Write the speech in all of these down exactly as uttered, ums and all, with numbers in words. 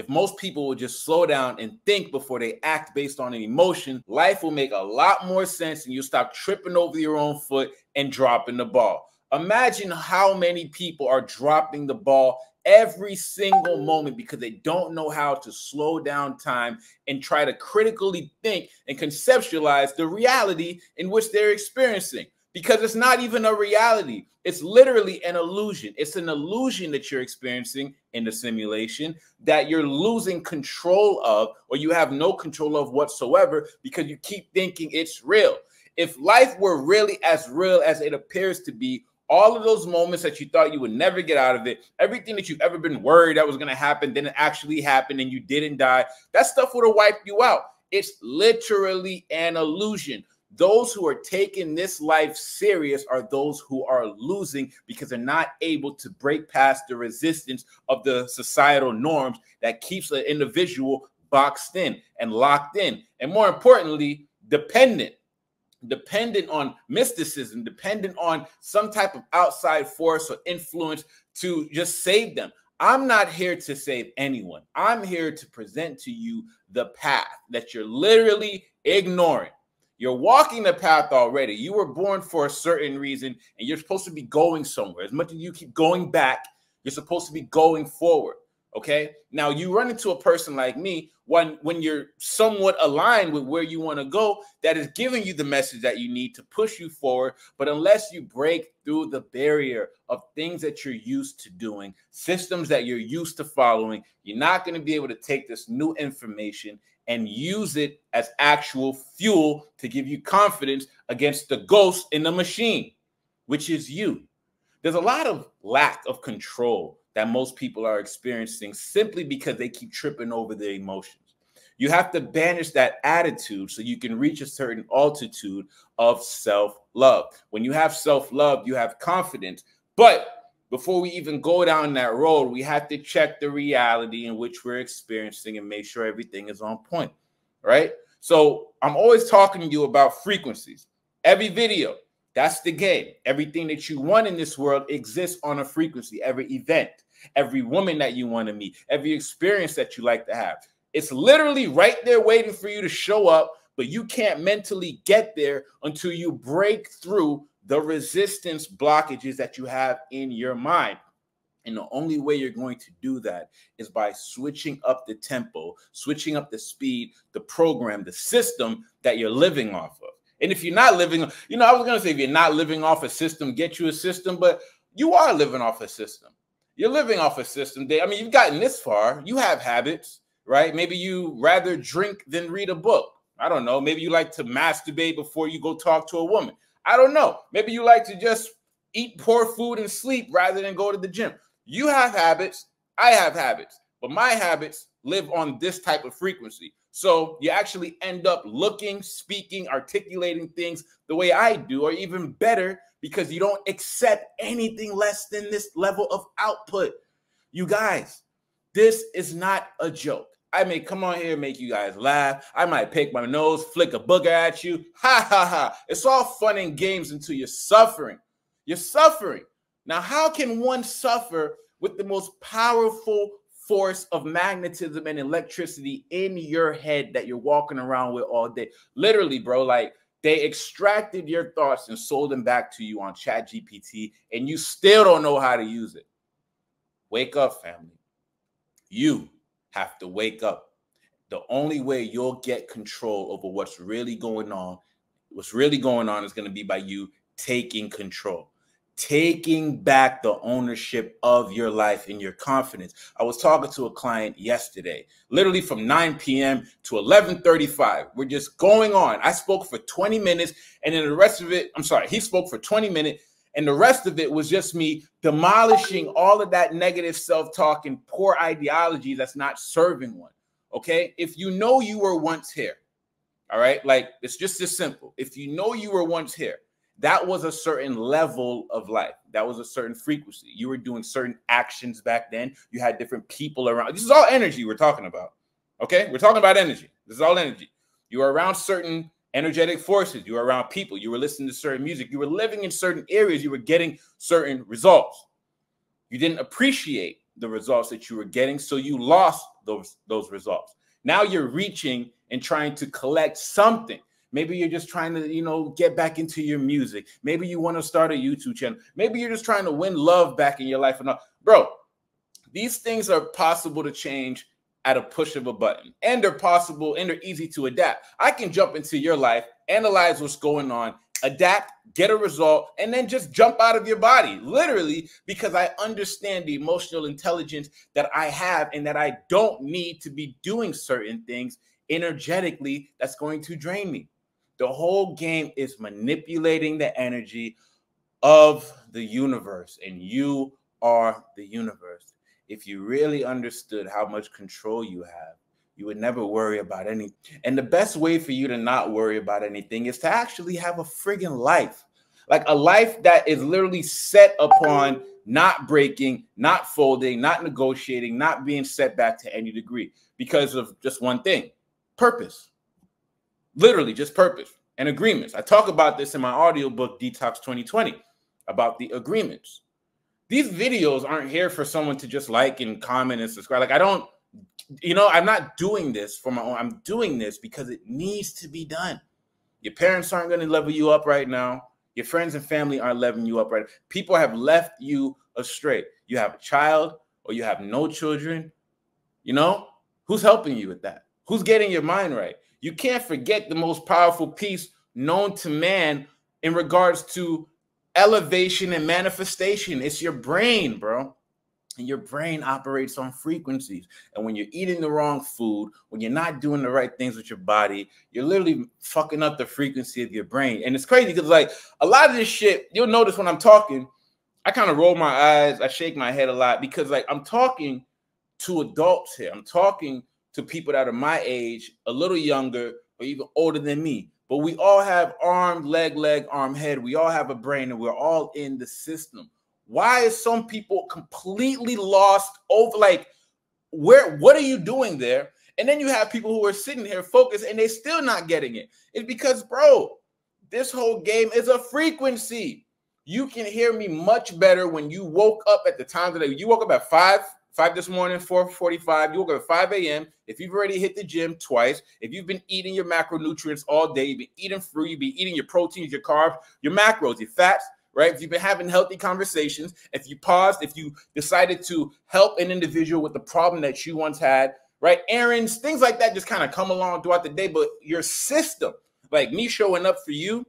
If most people would just slow down and think before they act based on an emotion, life will make a lot more sense and you'll stop tripping over your own foot and dropping the ball. Imagine how many people are dropping the ball every single moment because they don't know how to slow down time and try to critically think and conceptualize the reality in which they're experiencing. Because it's not even a reality. It's literally an illusion. It's an illusion that you're experiencing in the simulation that you're losing control of, or you have no control of whatsoever because you keep thinking it's real. If life were really as real as it appears to be, all of those moments that you thought you would never get out of it, everything that you've ever been worried that was going to happen, then it actually happened and you didn't die, that stuff would have wiped you out. It's literally an illusion. Those who are taking this life serious are those who are losing because they're not able to break past the resistance of the societal norms that keeps the individual boxed in and locked in. And more importantly, dependent, dependent on mysticism, dependent on some type of outside force or influence to just save them. I'm not here to save anyone. I'm here to present to you the path that you're literally ignoring. You're walking the path already. You were born for a certain reason, and you're supposed to be going somewhere. As much as you keep going back, you're supposed to be going forward, okay? Now, you run into a person like me when, when you're somewhat aligned with where you want to go that is giving you the message that you need to push you forward, but unless you break through the barrier of things that you're used to doing, systems that you're used to following, you're not going to be able to take this new information and use it as actual fuel to give you confidence against the ghost in the machine, which is you. There's a lot of lack of control that most people are experiencing simply because they keep tripping over their emotions. You have to banish that attitude so you can reach a certain altitude of self-love. When you have self-love, you have confidence. But before we even go down that road, we have to check the reality in which we're experiencing and make sure everything is on point, right? So I'm always talking to you about frequencies. Every video, that's the game. Everything that you want in this world exists on a frequency. Every event, every woman that you want to meet, every experience that you like to have. It's literally right there waiting for you to show up, but you can't mentally get there until you break through the resistance blockages that you have in your mind. And the only way you're going to do that is by switching up the tempo, switching up the speed, the program, the system that you're living off of. And if you're not living, you know, I was going to say, if you're not living off a system, get you a system, but you are living off a system. You're living off a system. I mean, you've gotten this far. You have habits, right? Maybe you rather drink than read a book. I don't know. Maybe you like to masturbate before you go talk to a woman. I don't know. Maybe you like to just eat poor food and sleep rather than go to the gym. You have habits. I have habits. But my habits live on this type of frequency. So you actually end up looking, speaking, articulating things the way I do, or even better, because you don't accept anything less than this level of output. You guys, this is not a joke. I may come on here and make you guys laugh. I might pick my nose, flick a booger at you. Ha, ha, ha. It's all fun and games until you're suffering. You're suffering. Now, how can one suffer with the most powerful force of magnetism and electricity in your head that you're walking around with all day? Literally, bro, like they extracted your thoughts and sold them back to you on Chat G P T, and you still don't know how to use it. Wake up, family. You have to wake up. The only way you'll get control over what's really going on, what's really going on is going to be by you taking control, taking back the ownership of your life and your confidence. I was talking to a client yesterday, literally from nine P M to eleven thirty-five. We're just going on. I spoke for twenty minutes, and then the rest of it, I'm sorry, he spoke for twenty minutes. And the rest of it was just me demolishing all of that negative self-talk and poor ideology that's not serving one, okay? If you know you were once here, all right? Like, it's just as simple. If you know you were once here, that was a certain level of life. That was a certain frequency. You were doing certain actions back then. You had different people around. This is all energy we're talking about, okay? We're talking about energy. This is all energy. You were around certain energetic forces. You were around people. You were listening to certain music. You were living in certain areas. You were getting certain results. You didn't appreciate the results that you were getting, so you lost those, those results. Now you're reaching and trying to collect something. Maybe you're just trying to, you know, get back into your music. Maybe you want to start a YouTube channel. Maybe you're just trying to win love back in your life. And bro, these things are possible to change at a push of a button, and they're possible and they're easy to adapt. I can jump into your life, analyze what's going on, adapt, get a result, and then just jump out of your body, literally, because I understand the emotional intelligence that I have and that I don't need to be doing certain things energetically that's going to drain me. The whole game is manipulating the energy of the universe, and you are the universe. If you really understood how much control you have, you would never worry about anything. And the best way for you to not worry about anything is to actually have a friggin' life. Like a life that is literally set upon not breaking, not folding, not negotiating, not being set back to any degree because of just one thing, purpose. Literally just purpose and agreements. I talk about this in my audiobook, Detox twenty twenty, about the agreements. These videos aren't here for someone to just like and comment and subscribe. Like I don't, you know, I'm not doing this for my own. I'm doing this because it needs to be done. Your parents aren't going to level you up right now. Your friends and family aren't leveling you up right now. People have left you astray. You have a child or you have no children. You know, who's helping you with that? Who's getting your mind right? You can't forget the most powerful piece known to man in regards to elevation and manifestation. It's your brain, bro. And your brain operates on frequencies. And when you're eating the wrong food, when you're not doing the right things with your body, you're literally fucking up the frequency of your brain. And it's crazy because, like, a lot of this shit, you'll notice when I'm talking, I kind of roll my eyes. I shake my head a lot because, like, I'm talking to adults here. I'm talking to people that are my age, a little younger, or even older than me. But we all have arm, leg, leg, arm, head. We all have a brain, and we're all in the system. Why is some people completely lost over, like, where, what are you doing there? And then you have people who are sitting here focused, and they're still not getting it. It's because, bro, this whole game is a frequency. You can hear me much better when you woke up at the time today. You woke up at five, five this morning, four forty-five. You woke up at five A M If you've already hit the gym twice, if you've been eating your macronutrients all day, you've been eating fruit, you've been eating your proteins, your carbs, your macros, your fats, right? If you've been having healthy conversations, if you paused, if you decided to help an individual with the problem that you once had, right? Errands, things like that just kind of come along throughout the day, but your system, like me showing up for you,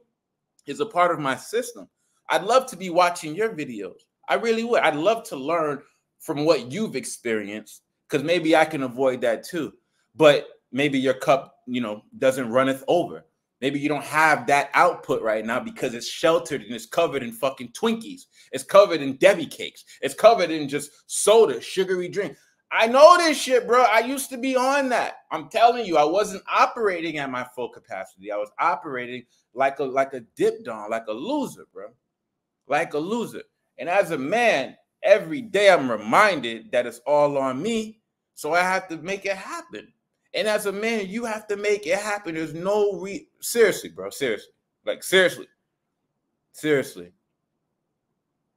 is a part of my system. I'd love to be watching your videos. I really would. I'd love to learn from what you've experienced, because maybe I can avoid that too. But maybe your cup, you know, doesn't runneth over. Maybe you don't have that output right now because it's sheltered and it's covered in fucking Twinkies. It's covered in Debbie cakes. It's covered in just soda, sugary drink. I know this shit, bro. I used to be on that. I'm telling you, I wasn't operating at my full capacity. I was operating like a like a dip don, like a loser, bro. Like a loser. And as a man, every day I'm reminded that it's all on me, so I have to make it happen. And as a man, you have to make it happen. There's no re seriously, bro, seriously, like seriously, seriously.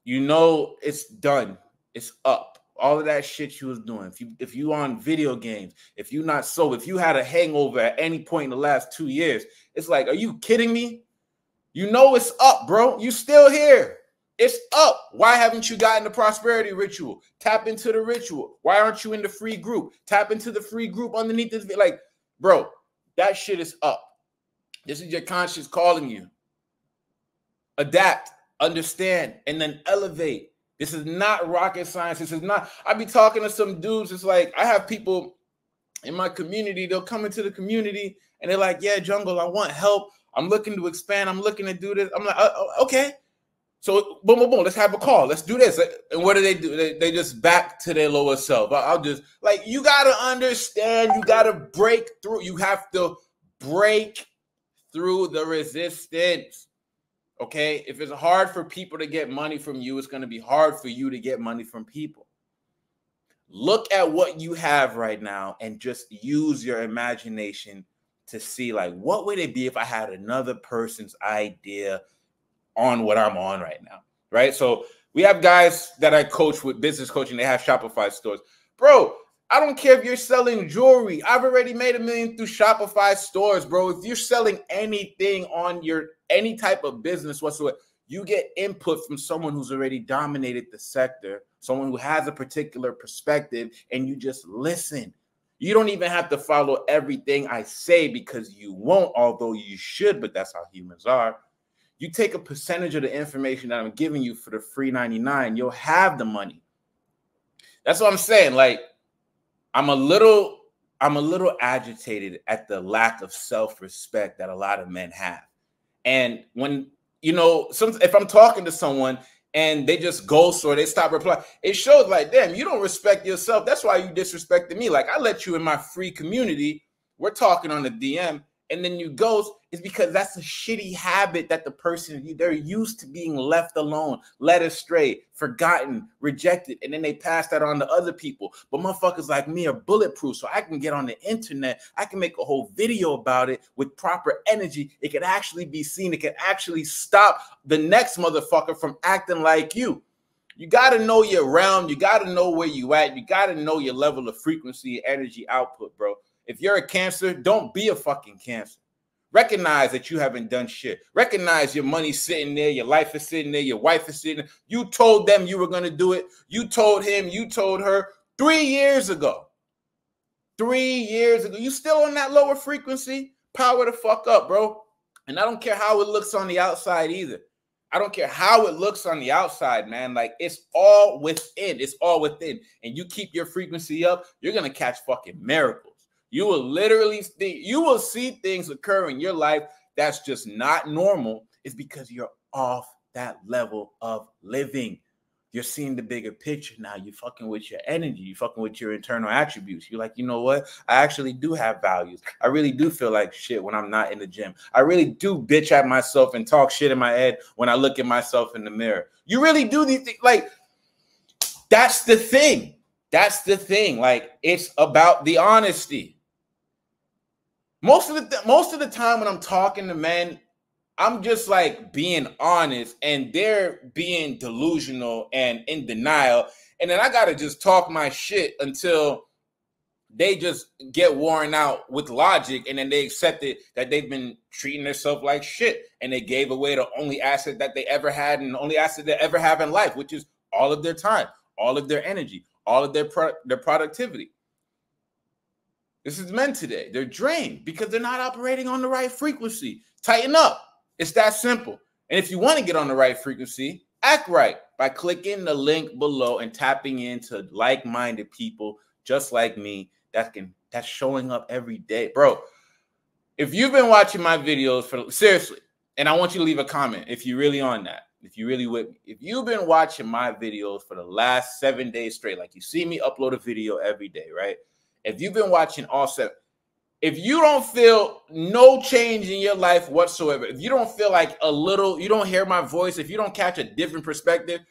You know it's done. It's up. All of that shit you was doing. If you if you on video games, if you not so, if you had a hangover at any point in the last two years, it's like, are you kidding me? You know it's up, bro. You still here. It's up. Why haven't you gotten the prosperity ritual? Tap into the ritual. Why aren't you in the free group? Tap into the free group underneath this video. Like, bro, that shit is up. This is your conscience calling you. Adapt, understand, and then elevate. This is not rocket science. This is not, I be talking to some dudes. It's like, I have people in my community. They'll come into the community and they're like, yeah, Jungle, I want help. I'm looking to expand. I'm looking to do this. I'm like, oh, okay. So boom, boom, boom, let's have a call. Let's do this. And what do they do? They, they just back to their lower self. I'll just, like, you got to understand, you got to break through. You have to break through the resistance, okay? If it's hard for people to get money from you, it's going to be hard for you to get money from people. Look at what you have right now and just use your imagination to see, like, what would it be if I had another person's idea on what I'm on right now, right? So we have guys that I coach with business coaching. They have Shopify stores. Bro, I don't care if you're selling jewelry. I've already made a million through Shopify stores, bro. If you're selling anything on your, any type of business whatsoever, you get input from someone who's already dominated the sector, someone who has a particular perspective, and you just listen. You don't even have to follow everything I say because you won't, although you should, but that's how humans are. You take a percentage of the information that I'm giving you for the free ninety-nine, you'll have the money. That's what I'm saying. Like, I'm a little, I'm a little agitated at the lack of self-respect that a lot of men have. And when, you know, some, if I'm talking to someone and they just ghost or they stop replying, it shows like, damn, you don't respect yourself. That's why you disrespected me. Like, I let you in my free community. We're talking on the D M. And then you ghost, is because that's a shitty habit that the person, they're used to being left alone, led astray, forgotten, rejected, and then they pass that on to other people. But motherfuckers like me are bulletproof, so I can get on the internet. I can make a whole video about it with proper energy. It can actually be seen. It can actually stop the next motherfucker from acting like you. You got to know your realm. You got to know where you at. You got to know your level of frequency, energy output, bro. If you're a Cancer, don't be a fucking Cancer. Recognize that you haven't done shit. Recognize your money's sitting there, your life is sitting there, your wife is sitting there. You told them you were going to do it. You told him, you told her three years ago. Three years ago. You still on that lower frequency? Power the fuck up, bro. And I don't care how it looks on the outside either. I don't care how it looks on the outside, man. Like, it's all within. It's all within. And you keep your frequency up, you're going to catch fucking miracles. You will literally see, you will see things occur in your life that's just not normal. It's because you're off that level of living. You're seeing the bigger picture now. You're fucking with your energy. You're fucking with your internal attributes. You're like, you know what? I actually do have values. I really do feel like shit when I'm not in the gym. I really do bitch at myself and talk shit in my head when I look at myself in the mirror. You really do these things. Like, that's the thing. That's the thing. Like, it's about the honesty. Most of the most of the time when I'm talking to men, I'm just like being honest, and they're being delusional and in denial. And then I gotta just talk my shit until they just get worn out with logic, and then they accept it that they've been treating themselves like shit, and they gave away the only asset that they ever had and the only asset they ever have in life, which is all of their time, all of their energy, all of their pro their productivity. This is men today. They're drained because they're not operating on the right frequency. Tighten up. It's that simple. And if you want to get on the right frequency, act right by clicking the link below and tapping into like-minded people just like me that can that's showing up every day. Bro, if you've been watching my videos for seriously, and I want you to leave a comment if you're really on that. If you really with me, if you've been watching my videos for the last seven days straight, like you see me upload a video every day, right? If you've been watching all seven, if you don't feel no change in your life whatsoever, if you don't feel like a little, you don't hear my voice, if you don't catch a different perspective,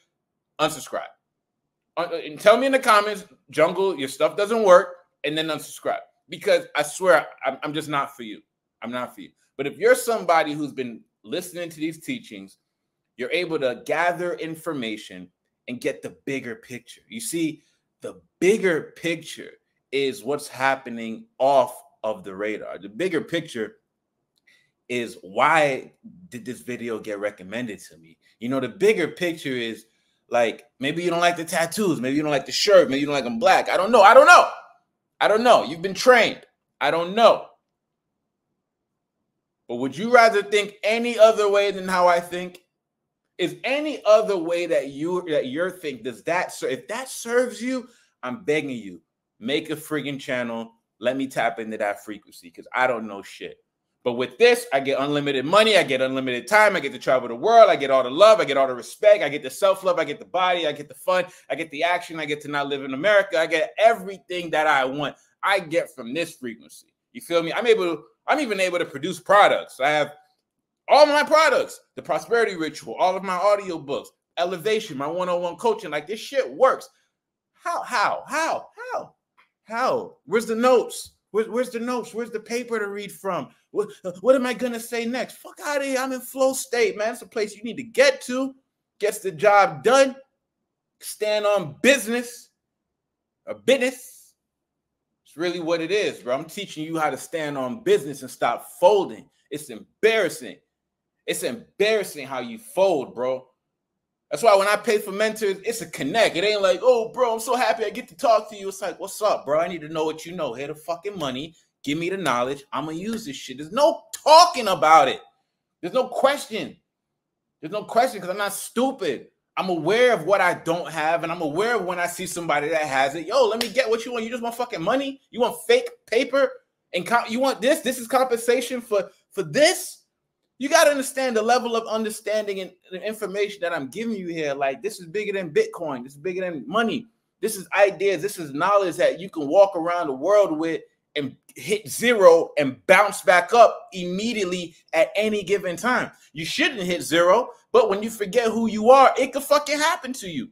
unsubscribe. And tell me in the comments, Jungle, your stuff doesn't work, and then unsubscribe. Because I swear, I'm just not for you. I'm not for you. But if you're somebody who's been listening to these teachings, you're able to gather information and get the bigger picture. You see, the bigger picture is what's happening off of the radar. The bigger picture is, why did this video get recommended to me? You know, the bigger picture is like, maybe you don't like the tattoos. Maybe you don't like the shirt. Maybe you don't like them black. I don't know. I don't know. I don't know. You've been trained. I don't know. But would you rather think any other way than how I think? Is any other way that you that you're think, does that serve? If that serves you, I'm begging you, make a friggin' channel. Let me tap into that frequency, because I don't know shit. But with this, I get unlimited money. I get unlimited time. I get to travel the world. I get all the love. I get all the respect. I get the self-love. I get the body. I get the fun. I get the action. I get to not live in America. I get everything that I want. I get from this frequency. You feel me? I'm able to, I'm even able to produce products. I have all my products, the Prosperity Ritual, all of my audio books, Elevation, my one-on-one coaching. Like, this shit works. How, how, how, how? How? Where's the notes? Where, where's the notes? Where's the paper to read from? What, what am I going to say next? Fuck out of here. I'm in flow state, man. It's a place you need to get to. Gets the job done. Stand on business. A business. It's really what it is, bro. I'm teaching you how to stand on business and stop folding. It's embarrassing. It's embarrassing how you fold, bro. That's why when I pay for mentors, it's a connect. It ain't like, oh, bro, I'm so happy I get to talk to you. It's like, what's up, bro? I need to know what you know. Here's the fucking money. Give me the knowledge. I'm going to use this shit. There's no talking about it. There's no question. There's no question because I'm not stupid. I'm aware of what I don't have, and I'm aware of when I see somebody that has it. Yo, let me get what you want. You just want fucking money? You want fake paper? And you want this? This is compensation for, for this? You got to understand the level of understanding and the information that I'm giving you here. Like, this is bigger than Bitcoin. This is bigger than money. This is ideas. This is knowledge that you can walk around the world with and hit zero and bounce back up immediately at any given time. You shouldn't hit zero, but when you forget who you are, it could fucking happen to you.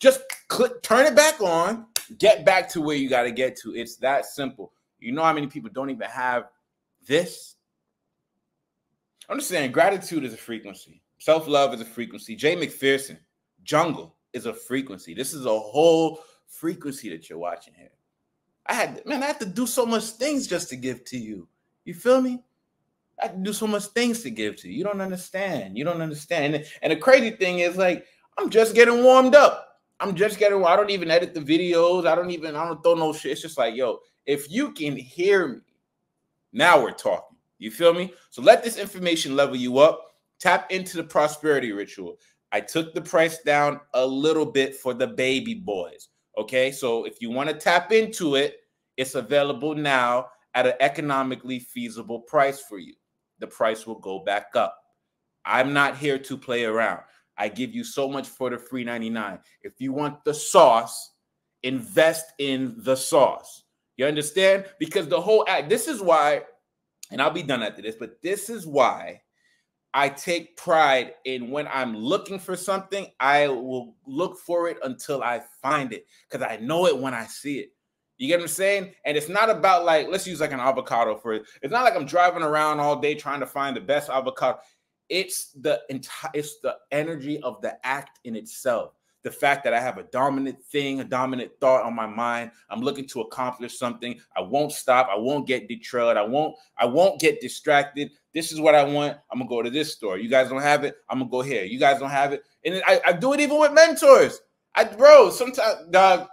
Just click, turn it back on, get back to where you got to get to. It's that simple. You know how many people don't even have this? I'm just saying, gratitude is a frequency. Self-love is a frequency. Jay McPherson, Jungle is a frequency. This is a whole frequency that you're watching here. I had, to, man, I had to do so much things just to give to you. You feel me? I had to do so much things to give to you. You don't understand. You don't understand. And, and the crazy thing is, like, I'm just getting warmed up. I'm just getting, I don't even edit the videos. I don't even, I don't throw no shit. It's just like, yo, if you can hear me, now we're talking. You feel me? So let this information level you up. Tap into the prosperity ritual. I took the price down a little bit for the baby boys. Okay, so if you want to tap into it, it's available now at an economically feasible price for you. The price will go back up. I'm not here to play around. I give you so much for the free ninety-nine. If you want the sauce, invest in the sauce. You understand? Because the whole act, this is why. And I'll be done after this, but this is why I take pride in when I'm looking for something, I will look for it until I find it because I know it when I see it. You get what I'm saying? And it's not about like, let's use like an avocado for it. It's not like I'm driving around all day trying to find the best avocado. It's the entire, it's the energy of the act in itself. The fact that I have a dominant thing, a dominant thought on my mind. I'm looking to accomplish something. I won't stop. I won't get derailed. I won't, I won't get distracted. This is what I want. I'm going to go to this store. You guys don't have it? I'm going to go here. You guys don't have it? And I, I do it even with mentors. I, bro, sometimes, dog,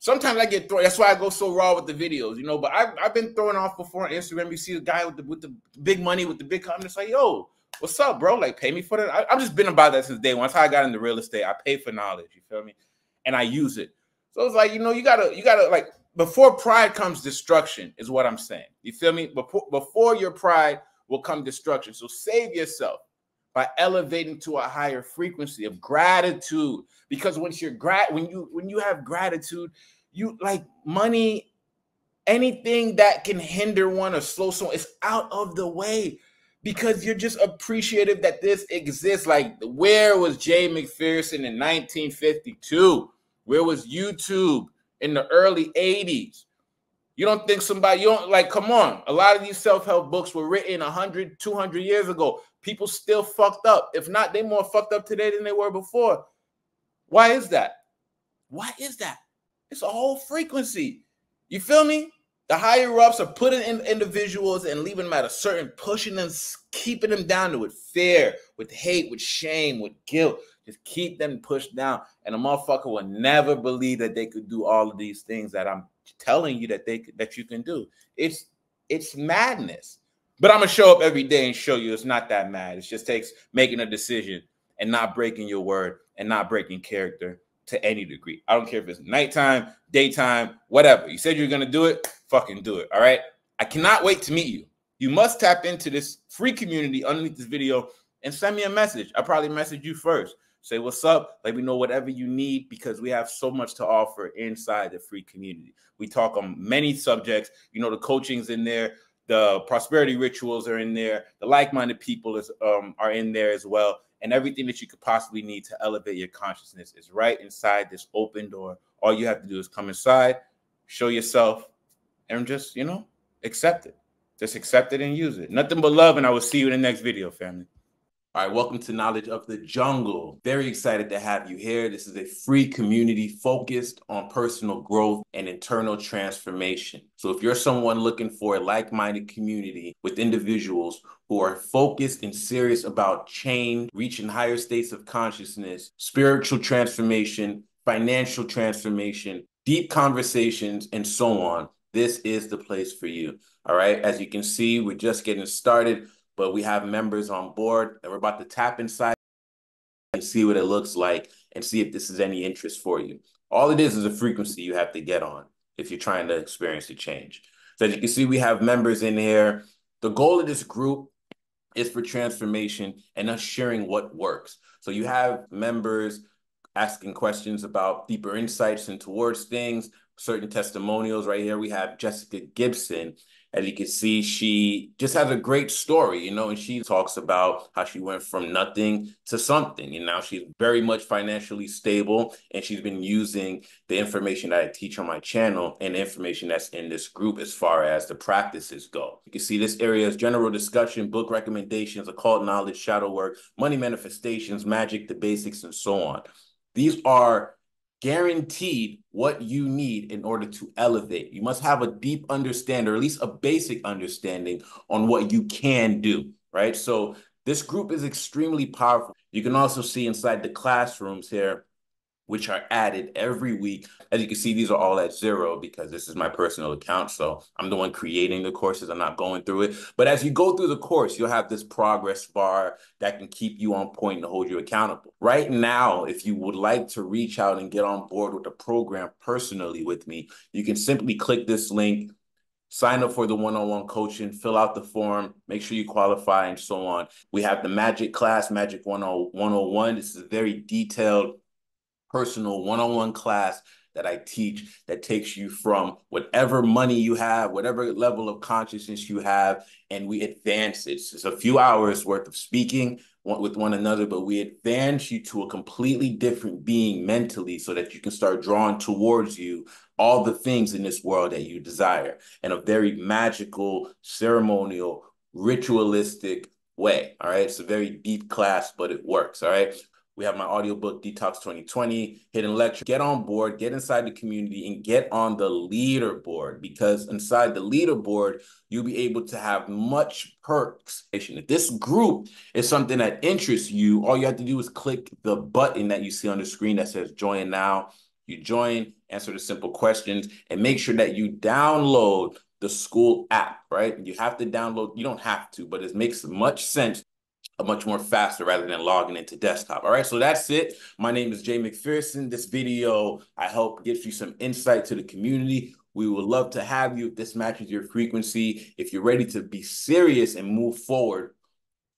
sometimes I get thrown. That's why I go so raw with the videos, you know, but I've, I've been thrown off before on Instagram. You see the guy with the, with the big money, with the big car. I'm just like, yo, what's up, bro? Like, pay me for that. I, I've just been about that since day one. That's how I got into real estate. I pay for knowledge, you feel me? And I use it. So it's like, you know, you gotta, you gotta, like, before pride comes destruction is what I'm saying. You feel me? Before, before your pride will come destruction. So save yourself by elevating to a higher frequency of gratitude. Because once you're grat, when you when you have gratitude, you like money, anything that can hinder one or slow someone, it's out of the way. Because you're just appreciative that this exists. Like, where was Jay McPherson in nineteen fifty-two? Where was YouTube in the early eighties? You don't think somebody, you don't, like, come on. A lot of these self-help books were written a hundred, two hundred years ago. People still fucked up. If not, they more fucked up today than they were before. Why is that? Why is that? It's a whole frequency. You feel me? The higher ups are putting in individuals and leaving them at a certain, pushing them, keeping them down to with fear, with hate, with shame, with guilt. Just keep them pushed down. And a motherfucker will never believe that they could do all of these things that I'm telling you that they that you can do. It's it's madness. But I'm gonna show up every day and show you it's not that mad. It just takes making a decision and not breaking your word and not breaking character to any degree. I don't care if it's nighttime, daytime, whatever. You said you're gonna do it. Fucking do it. All right. I cannot wait to meet you. You must tap into this free community underneath this video and send me a message. I'll probably message you first. Say what's up. Let me know whatever you need because we have so much to offer inside the free community. We talk on many subjects. You know, the coaching's in there. The prosperity rituals are in there. The like-minded people is um, are in there as well. And everything that you could possibly need to elevate your consciousness is right inside this open door. All you have to do is come inside, show yourself, and just, you know, accept it. Just accept it and use it. Nothing but love, and I will see you in the next video, family. All right, welcome to Knowledge of the Jungle. Very excited to have you here. This is a free community focused on personal growth and internal transformation. So if you're someone looking for a like-minded community with individuals who are focused and serious about change, reaching higher states of consciousness, spiritual transformation, financial transformation, deep conversations, and so on, this is the place for you. All right, as you can see, we're just getting started. But we have members on board and we're about to tap inside and see what it looks like and see if this is any interest for you. All it is is a frequency you have to get on if you're trying to experience the change. So as you can see, we have members in here. The goal of this group is for transformation and us sharing what works. So you have members asking questions about deeper insights and towards things, certain testimonials. Right here, we have Jessica Gibson. As you can see, she just has a great story, you know, and she talks about how she went from nothing to something. And now she's very much financially stable, and she's been using the information that I teach on my channel and the information that's in this group as far as the practices go. You can see this area is general discussion, book recommendations, occult knowledge, shadow work, money manifestations, magic, the basics, and so on. These are guaranteed what you need in order to elevate. You must have a deep understanding, or at least a basic understanding, on what you can do, right? So this group is extremely powerful. You can also see inside the classrooms here, which are added every week. As you can see, these are all at zero because this is my personal account. So I'm the one creating the courses. I'm not going through it. But as you go through the course, you'll have this progress bar that can keep you on point and hold you accountable. Right now, if you would like to reach out and get on board with the program personally with me, you can simply click this link, sign up for the one-on-one coaching, fill out the form, make sure you qualify, and so on. We have the Magic class, Magic one oh one. This is a very detailed personal one-on-one class that I teach that takes you from whatever money you have, whatever level of consciousness you have, and we advance it. It's a few hours worth of speaking with one another, but we advance you to a completely different being mentally so that you can start drawing towards you all the things in this world that you desire in a very magical, ceremonial, ritualistic way. All right. It's a very deep class, but it works. All right. We have my audiobook, Detox twenty twenty, Hidden Lecture. Get on board, get inside the community, and get on the leaderboard, because inside the leaderboard, you'll be able to have much perks. If this group is something that interests you, all you have to do is click the button that you see on the screen that says join now. You join, answer the simple questions, and make sure that you download the Skool app, right? You have to download, you don't have to, but it makes much sense. A much more faster rather than logging into desktop. All right, so that's it. My name is Jay McPherson. This video, I hope, gives you some insight to the community. We would love to have you if this matches your frequency. If you're ready to be serious and move forward,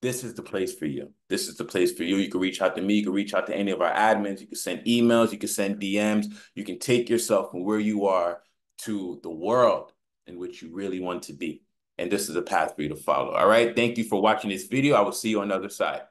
this is the place for you. This is the place for you. You can reach out to me. You can reach out to any of our admins. You can send emails. You can send D Ms. You can take yourself from where you are to the world in which you really want to be. And this is a path for you to follow. All right. Thank you for watching this video. I will see you on the other side.